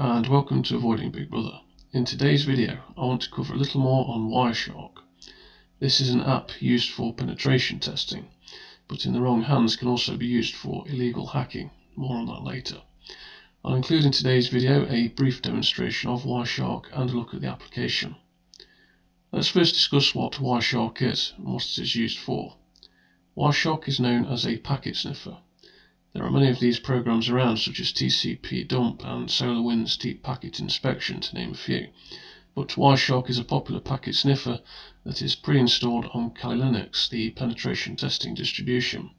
and welcome to Avoiding Big Brother. In today's video I want to cover a little more on Wireshark. This is an app used for penetration testing, but in the wrong hands can also be used for illegal hacking. More on that later. I'll include in today's video a brief demonstration of Wireshark and a look at the application. Let's first discuss what Wireshark is and what it is used for. Wireshark is known as a packet sniffer. There are many of these programs around, such as TCP dump and SolarWinds deep packet inspection, to name a few. But Wireshark is a popular packet sniffer that is pre-installed on Kali Linux, the penetration testing distribution.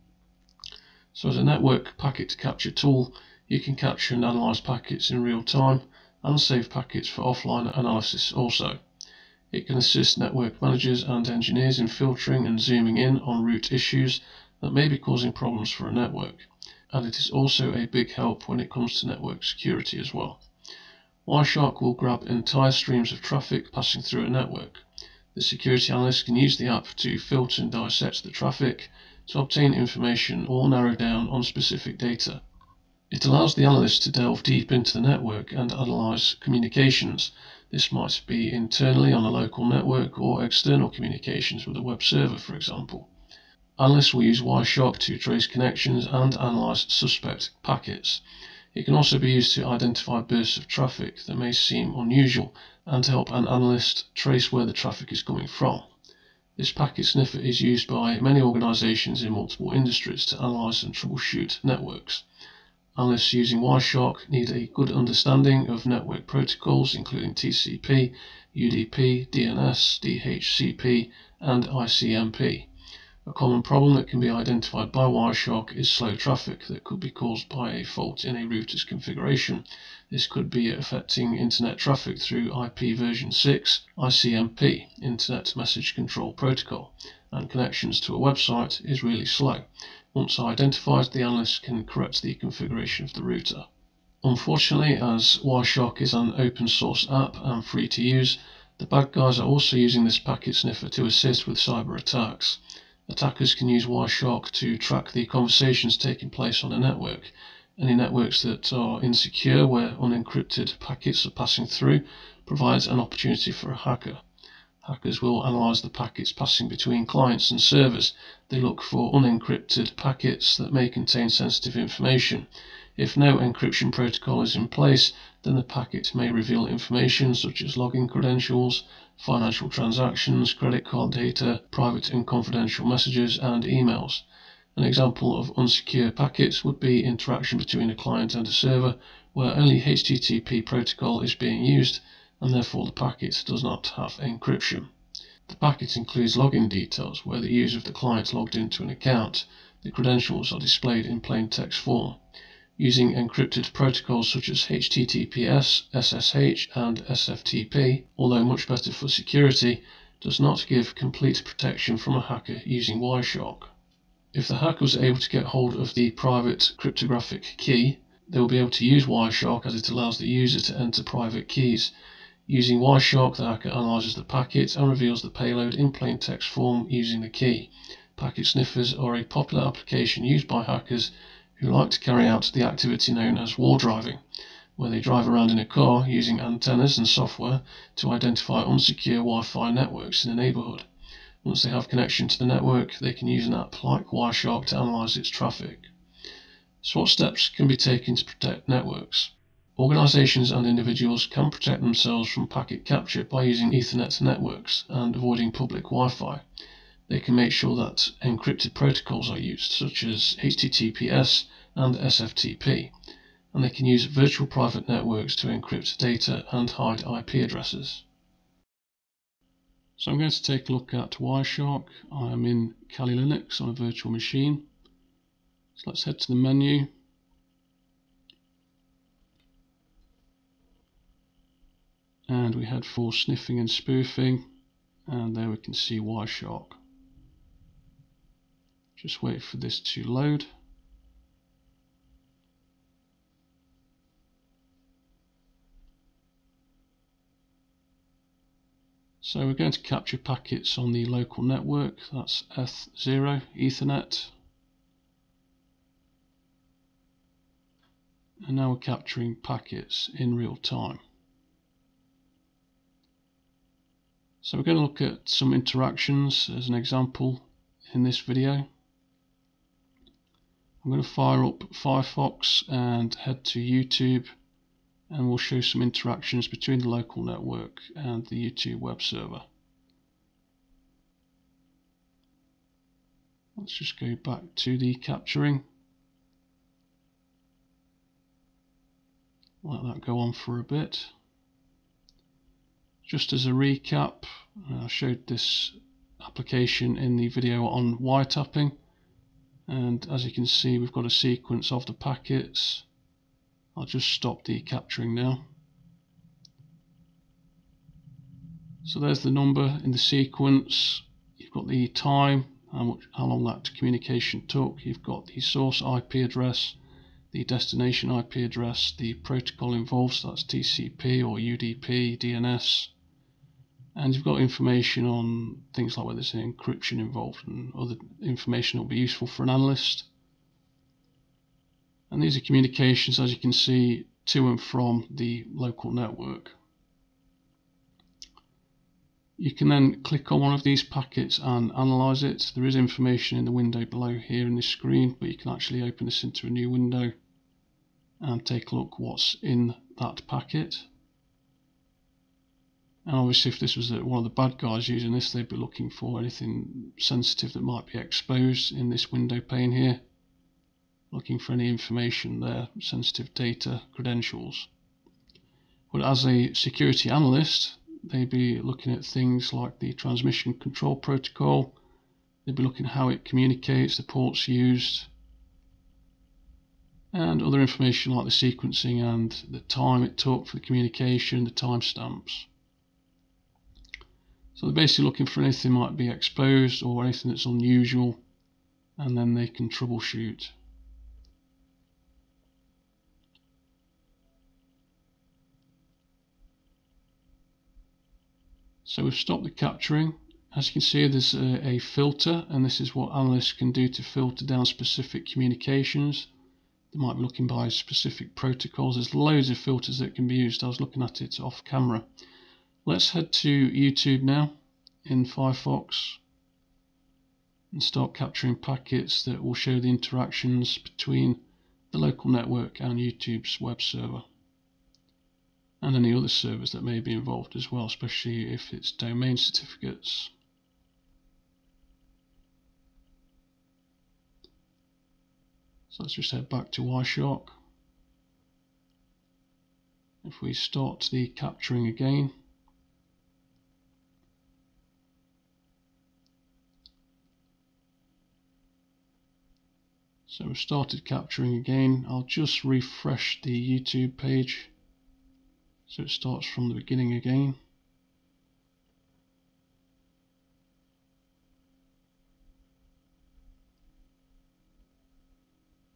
So as a network packet capture tool, you can capture and analyze packets in real time and save packets for offline analysis also. It can assist network managers and engineers in filtering and zooming in on root issues that may be causing problems for a network. And it is also a big help when it comes to network security as well. Wireshark will grab entire streams of traffic passing through a network. The security analyst can use the app to filter and dissect the traffic to obtain information or narrow down on specific data. It allows the analyst to delve deep into the network and analyze communications. This might be internally on a local network or external communications with a web server, for example. Analysts will use Wireshark to trace connections and analyse suspect packets. It can also be used to identify bursts of traffic that may seem unusual and to help an analyst trace where the traffic is coming from. This packet sniffer is used by many organisations in multiple industries to analyse and troubleshoot networks. Analysts using Wireshark need a good understanding of network protocols including TCP, UDP, DNS, DHCP and ICMP. A common problem that can be identified by Wireshark is slow traffic that could be caused by a fault in a router's configuration. This could be affecting internet traffic through IP version 6, ICMP, Internet Message Control Protocol, and connections to a website is really slow. Once identified, the analyst can correct the configuration of the router. Unfortunately, as Wireshark is an open source app and free to use, the bad guys are also using this packet sniffer to assist with cyber attacks. Attackers can use Wireshark to track the conversations taking place on a network. Any networks that are insecure where unencrypted packets are passing through provides an opportunity for a hacker. Hackers will analyse the packets passing between clients and servers. They look for unencrypted packets that may contain sensitive information. If no encryption protocol is in place, then the packet may reveal information such as login credentials, financial transactions, credit card data, private and confidential messages, and emails. An example of unsecure packets would be interaction between a client and a server where only HTTP protocol is being used and therefore the packet does not have encryption. The packet includes login details where the user of the client logged into an account. The credentials are displayed in plain text form. Using encrypted protocols such as HTTPS, SSH and SFTP, although much better for security, does not give complete protection from a hacker using Wireshark. If the hacker was able to get hold of the private cryptographic key, they will be able to use Wireshark as it allows the user to enter private keys. Using Wireshark, the hacker analyzes the packet and reveals the payload in plain text form using the key. Packet sniffers are a popular application used by hackers who like to carry out the activity known as war driving, where they drive around in a car using antennas and software to identify unsecure Wi-Fi networks in a neighbourhood. Once they have connection to the network, they can use an app like Wireshark to analyse its traffic. So what steps can be taken to protect networks? Organisations and individuals can protect themselves from packet capture by using Ethernet networks and avoiding public Wi-Fi. They can make sure that encrypted protocols are used, such as HTTPS and SFTP, and they can use virtual private networks to encrypt data and hide IP addresses. So I'm going to take a look at Wireshark. I am in Kali Linux on a virtual machine. So let's head to the menu. And we head for sniffing and spoofing, and there we can see Wireshark. Just wait for this to load. So we're going to capture packets on the local network, that's Eth0 Ethernet. And now we're capturing packets in real time. So we're going to look at some interactions as an example in this video. I'm going to fire up Firefox and head to YouTube, and we'll show some interactions between the local network and the YouTube web server. Let's just go back to the capturing. Let that go on for a bit. Just as a recap, I showed this application in the video on wiretapping, and as you can see we've got a sequence of the packets. I'll just stop the capturing now. So there's the number in the sequence, you've got the time, how long that communication took, you've got the source IP address, the destination IP address, the protocol involved, so that's TCP or UDP, DNS, and you've got information on things like whether there's an encryption involved and other information that will be useful for an analyst. And these are communications, as you can see, to and from the local network. You can then click on one of these packets and analyze it. There is information in the window below here in this screen, but you can actually open this into a new window and take a look what's in that packet. And obviously if this was one of the bad guys using this, they'd be looking for anything sensitive that might be exposed in this window pane here, looking for any information there, sensitive data, credentials. But as a security analyst, they'd be looking at things like the transmission control protocol, they'd be looking at how it communicates, the ports used, and other information like the sequencing and the time it took for the communication, the timestamps. So they're basically looking for anything that might be exposed or anything that's unusual, and then they can troubleshoot. So we've stopped the capturing. As you can see, there's a filter, and this is what analysts can do to filter down specific communications. They might be looking by specific protocols. There's loads of filters that can be used. I was looking at it off camera. Let's head to YouTube now in Firefox and start capturing packets that will show the interactions between the local network and YouTube's web server, and any other servers that may be involved as well, especially if it's domain certificates. So let's just head back to Wireshark. If we start the capturing again, so we've started capturing again. I'll just refresh the YouTube page so it starts from the beginning again.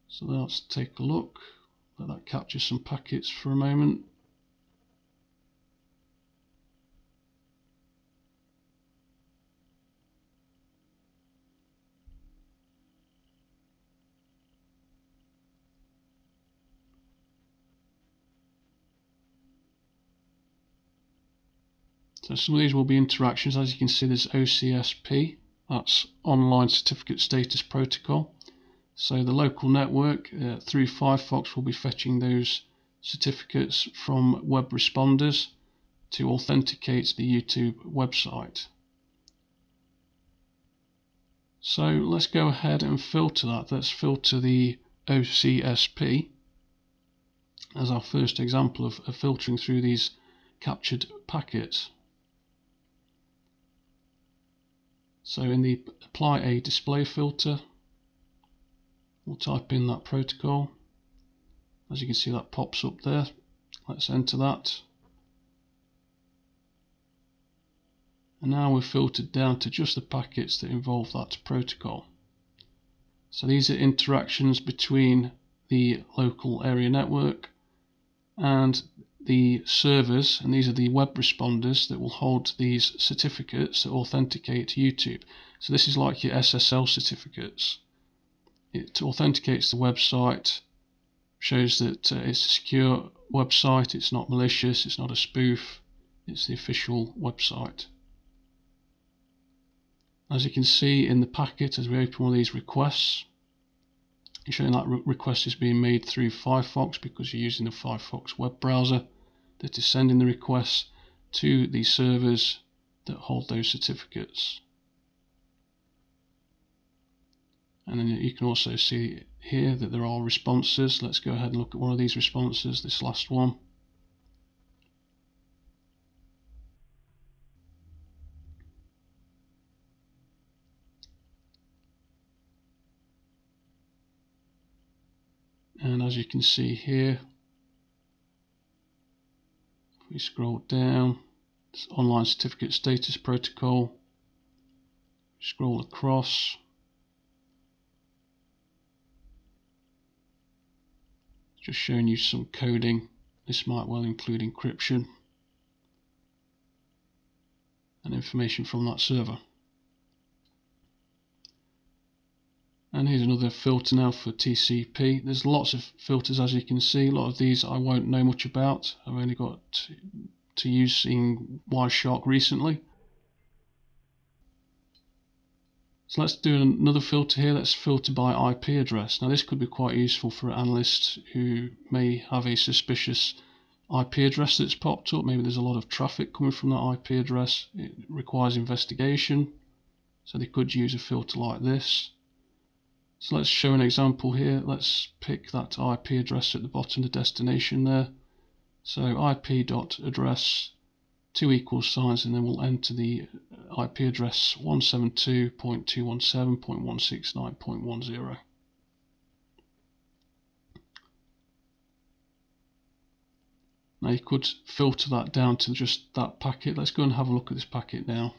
So let's take a look. Let that capture some packets for a moment. So some of these will be interactions. As you can see, there's OCSP, that's Online Certificate Status Protocol. So the local network through Firefox will be fetching those certificates from web responders to authenticate the YouTube website. So let's go ahead and filter that. Let's filter the OCSP as our first example of filtering through these captured packets. So in the apply a display filter, we'll type in that protocol. As you can see, that pops up there. Let's enter that. And now we're filtered down to just the packets that involve that protocol. So these are interactions between the local area network and the servers, and these are the web responders that will hold these certificates that authenticate YouTube. So this is like your SSL certificates. It authenticates the website, shows that it's a secure website, it's not malicious, it's not a spoof, it's the official website. As you can see in the packet, as we open one of these requests, it's showing that request is being made through Firefox because you're using the Firefox web browser that is sending the requests to the servers that hold those certificates. And then you can also see here that there are responses. Let's go ahead and look at one of these responses, this last one. And as you can see here, if we scroll down, it's online certificate status protocol. Scroll across. Just showing you some coding. This might well include encryption and information from that server. And here's another filter now for TCP. There's lots of filters, as you can see. A lot of these I won't know much about. I've only got to using Wireshark recently. So let's do another filter here. Let's filter by IP address. Now this could be quite useful for analysts who may have a suspicious IP address that's popped up. Maybe there's a lot of traffic coming from that IP address. It requires investigation. So they could use a filter like this. So let's show an example here. Let's pick that IP address at the bottom, the destination there. So IP.address, 2 equals signs, and then we'll enter the IP address 172.217.169.10. Now you could filter that down to just that packet. Let's go and have a look at this packet now.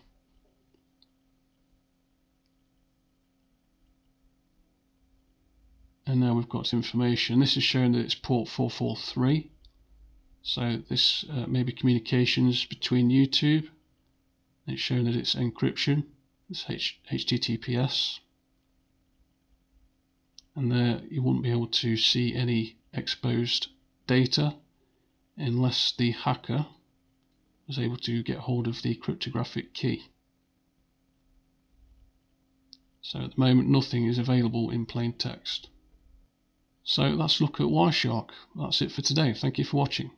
And now we've got information. This is showing that it's port 443. So this may be communications between YouTube. It's shown that it's encryption. It's HTTPS. And there you wouldn't be able to see any exposed data unless the hacker was able to get hold of the cryptographic key. So at the moment nothing is available in plain text. So that's a look at Wireshark. That's it for today. Thank you for watching.